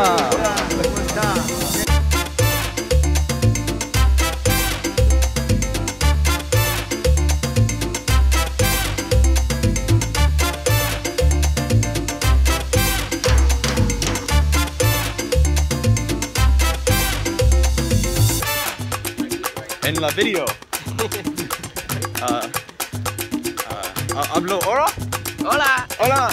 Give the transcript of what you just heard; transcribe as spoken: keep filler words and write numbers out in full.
está? ¿Cómo está? En la video. uh, uh, hablo ahora. Hola. Hola.